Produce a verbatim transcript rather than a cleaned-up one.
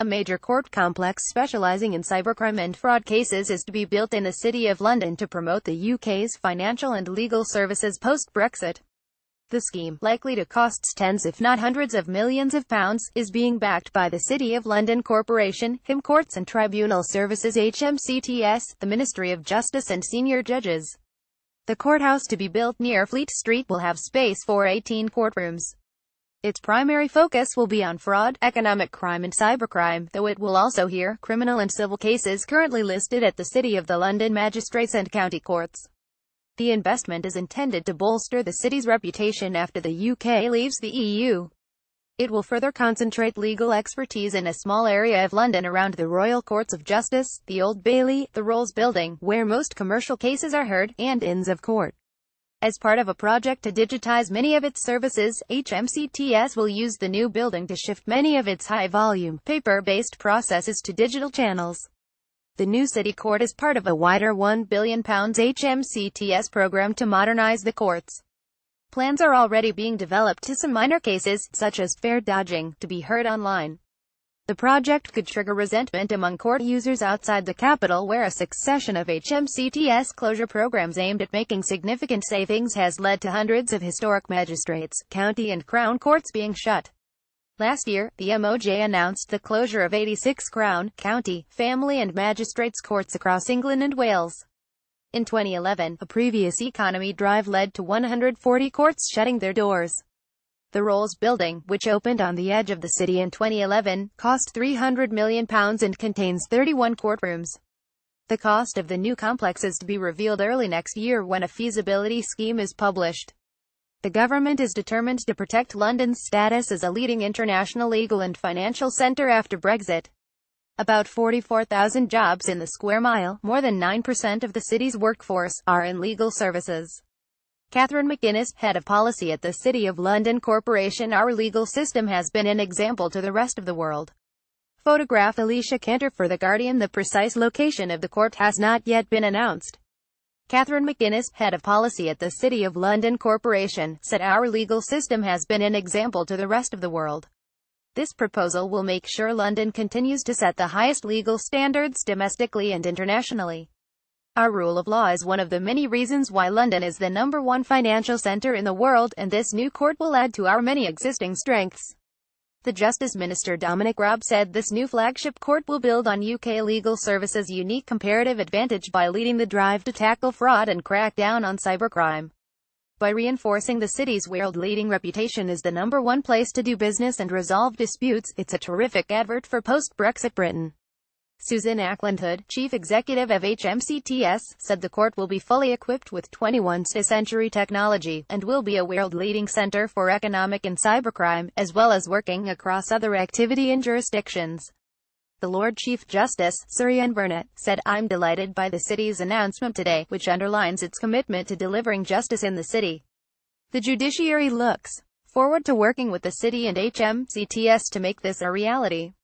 A major court complex specialising in cybercrime and fraud cases is to be built in the City of London to promote the U K's financial and legal services post-Brexit. The scheme, likely to cost tens if not hundreds of millions of pounds, is being backed by the City of London Corporation, H M Courts and Tribunal Services H M C T S, the Ministry of Justice and senior judges. The courthouse to be built near Fleet Street will have space for eighteen courtrooms. Its primary focus will be on fraud, economic crime and cybercrime, though it will also hear criminal and civil cases currently listed at the City of the London Magistrates and County Courts. The investment is intended to bolster the city's reputation after the U K leaves the E U. It will further concentrate legal expertise in a small area of London around the Royal Courts of Justice, the Old Bailey, the Rolls Building, where most commercial cases are heard, and Inns of Court. As part of a project to digitize many of its services, H M C T S will use the new building to shift many of its high-volume, paper-based processes to digital channels. The new city court is part of a wider one billion pound H M C T S program to modernize the courts. Plans are already being developed to some minor cases, such as fare dodging, to be heard online. The project could trigger resentment among court users outside the capital, where a succession of H M C T S closure programs aimed at making significant savings has led to hundreds of historic magistrates, county and crown courts being shut. Last year, the M O J announced the closure of eighty-six crown, county, family and magistrates courts across England and Wales. In twenty eleven, a previous economy drive led to one hundred forty courts shutting their doors. The Rolls Building, which opened on the edge of the city in twenty eleven, cost three hundred million pounds and contains thirty-one courtrooms. The cost of the new complex is to be revealed early next year when a feasibility scheme is published. The government is determined to protect London's status as a leading international legal and financial centre after Brexit. About forty-four thousand jobs in the square mile, more than nine percent of the city's workforce, are in legal services. Catherine McGuinness, head of policy at the City of London Corporation: "Our legal system has been an example to the rest of the world." Photograph Alicia Cantor for The Guardian. The precise location of the court has not yet been announced. Catherine McGuinness, head of policy at the City of London Corporation, said our legal system has been an example to the rest of the world. This proposal will make sure London continues to set the highest legal standards domestically and internationally. Our rule of law is one of the many reasons why London is the number one financial centre in the world, and this new court will add to our many existing strengths. The Justice Minister Dominic Raab said this new flagship court will build on U K legal services' unique comparative advantage by leading the drive to tackle fraud and crack down on cybercrime. By reinforcing the city's world-leading reputation as the number one place to do business and resolve disputes, it's a terrific advert for post-Brexit Britain. Susan Ackland-Hood, chief executive of H M C T S, said the court will be fully equipped with twenty-first century technology, and will be a world-leading centre for economic and cybercrime, as well as working across other activity and jurisdictions. The Lord Chief Justice, Sir Ian Burnett, said, "I'm delighted by the city's announcement today, which underlines its commitment to delivering justice in the city." The judiciary looks forward to working with the city and H M C T S to make this a reality.